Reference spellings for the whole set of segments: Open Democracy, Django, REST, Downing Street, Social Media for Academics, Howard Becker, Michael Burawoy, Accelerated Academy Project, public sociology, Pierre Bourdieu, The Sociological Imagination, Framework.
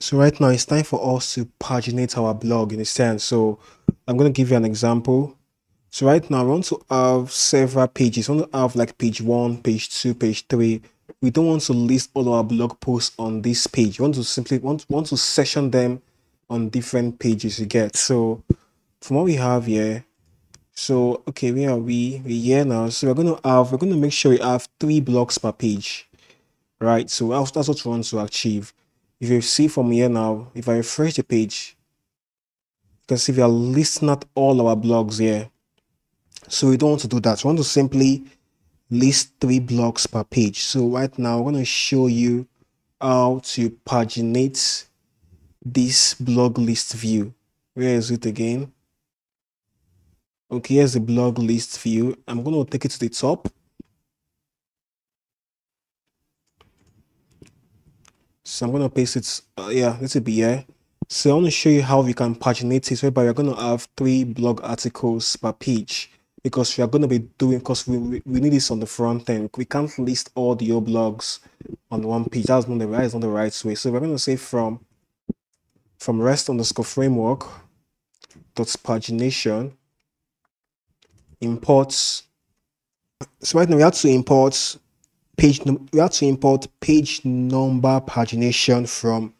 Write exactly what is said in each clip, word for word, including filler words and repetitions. So right now it's time for us to paginate our blog in a sense. So I'm going to give you an example. So right now I want to have several pages. I want to have like page one, page two, page three. We don't want to list all our blog posts on this page. We want to simply want, want to session them on different pages you get. So from what we have here, so okay, where are we? We're here now. So we're gonna have we're gonna make sure we have three blogs per page. Right. So that's what we want to achieve. If you see from here now, if I refresh the page, you can see we are listing out all our blogs here. So we don't want to do that. We want to simply list three blogs per page. So right now, I'm going to show you how to paginate this blog list view. Where is it again? Okay, here's the blog list view. I'm going to take it to the top. So I'm going to paste it, uh, yeah, this will be here. So I want to show you how we can paginate it, whereby we're going to have three blog articles per page, because we are going to be doing, because we, we, we need this on the front end. We can't list all the old blogs on one page. That's not the right, that's not the right way. So we're going to say from, from REST underscore framework dot pagination imports. So right now we have to import Page we have to import page number pagination from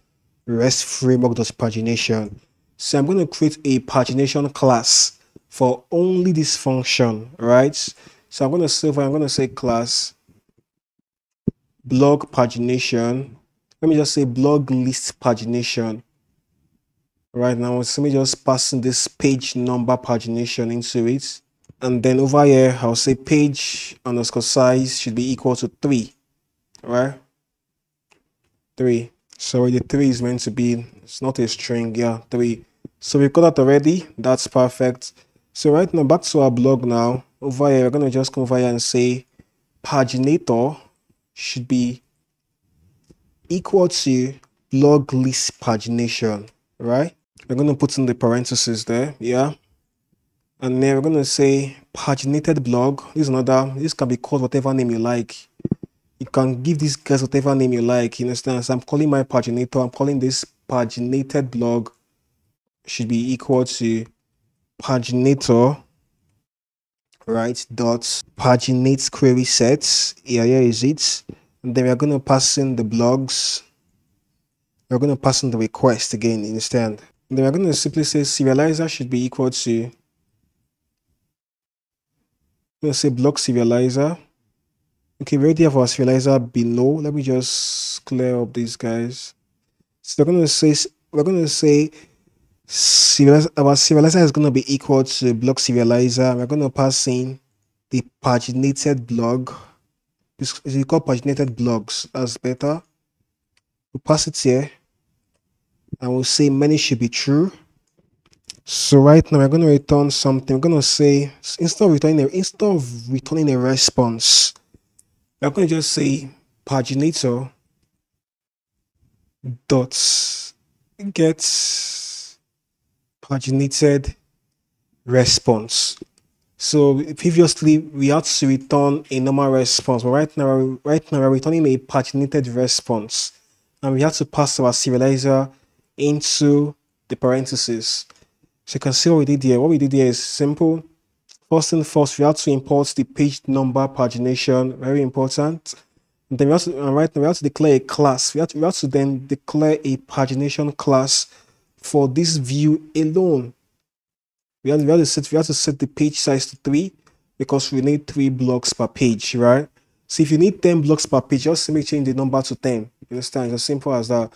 REST framework.pagination. So I'm going to create a pagination class for only this function, right? So I'm going to say, I'm going to say class blog pagination. Let me just say blog list pagination. Right now, so let me just pass in this page number pagination into it. And then over here, I'll say page underscore size should be equal to three, right? Three. So the three is meant to be, it's not a string, yeah, three. So we've got that already. That's perfect. So right now, back to our blog now. Over here, we're going to just come over here and say paginator should be equal to blog list pagination, right? We're going to put in the parentheses there, yeah. And then we're going to say paginated blog. This is another, this can be called whatever name you like. You can give these guys whatever name you like. You understand? So I'm calling my paginator. I'm calling this paginated blog should be equal to paginator, right? Dot paginate query sets. Yeah, here is it. And then we're going to pass in the blogs. We're going to pass in the request again. You understand? And then we're going to simply say serializer should be equal to, we'll say blog serializer. Okay, we already have our serializer below. Let me just clear up these guys. So we're gonna say we're gonna say serializer, our serializer is gonna be equal to blog serializer. We're gonna pass in the paginated blog. This is called paginated blogs. That's better. We'll pass it here. And we'll say many should be true. So right now we're going to return something. We're going to say instead of returning a, instead of returning a response, we're going to just say paginator dot get paginated response. So previously we had to return a normal response, but right now right now we're returning a paginated response, and we have to pass our serializer into the parentheses. So you can see what we did here. What we did here is simple. First and first, we have to import the page number pagination. Very important. And then we have to, and right now, we have to declare a class. We have to, we have to then declare a pagination class for this view alone. We have, we have to set, we have to set the page size to three because we need three blocks per page, right? So if you need ten blocks per page, just simply change the number to ten. You understand? It's as simple as that.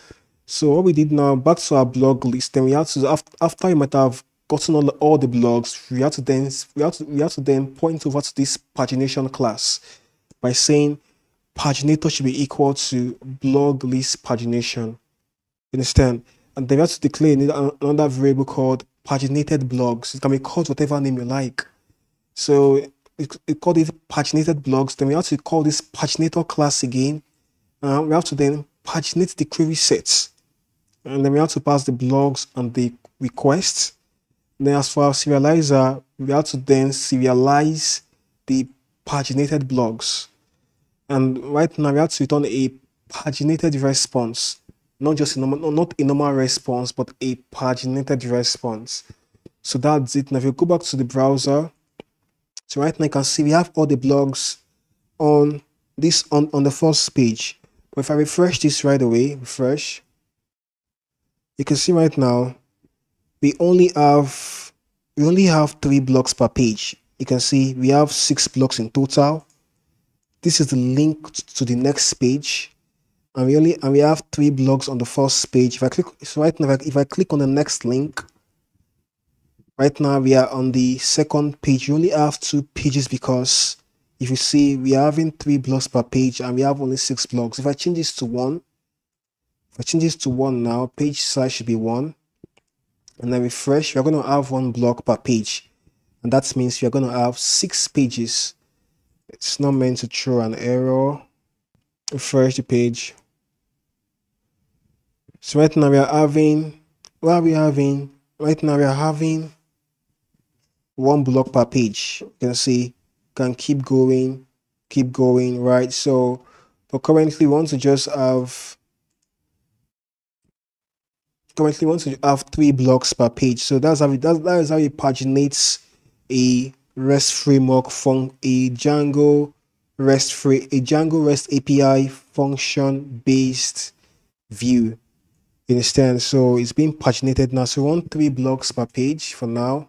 So what we did now, back to our blog list, then we had to, after, after we might have gotten all the, all the blogs, we had to then we had to, we had to then point over to this pagination class by saying paginator should be equal to blog list pagination. You understand? And then we had to declare another variable called paginated blogs. It can be called whatever name you like. So we called it paginated blogs. Then we had to call this paginator class again. Uh, we have to then paginate the query sets. And then we have to pass the blogs and the requests. Then as for our serializer, we have to then serialize the paginated blogs. And right now we have to return a paginated response. not just a normal, not a normal response, but a paginated response. So that's it. Now if you go back to the browser, so right now you can see we have all the blogs on this on, on the first page. But if I refresh this right away, refresh, you can see right now we only have we only have three blogs per page. You can see we have six blogs in total. This is the link to the next page, and we only and we have three blogs on the first page. If I click so right now, if I, if I click on the next link, right now we are on the second page. We only have two pages because if you see we are having three blogs per page and we have only six blogs. If I change this to one, if I change this to one now, page size should be one, and I refresh, we are going to have one blog per page, and that means we are going to have six pages. It's not meant to throw an error. Refresh the page. So right now we are having, what are we having? Right now we are having one block per page. You can see, can keep going, keep going, right? So, but currently we want to just have, currently we want to have three blocks per page. So that's how it, that, that is how it paginates a REST framework from a Django REST free a Django REST A P I function based view. You understand? So it's being paginated now. So we want three blocks per page for now.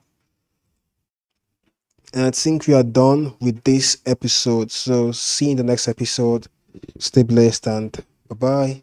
And I think we are done with this episode. So see you in the next episode. Stay blessed and bye-bye.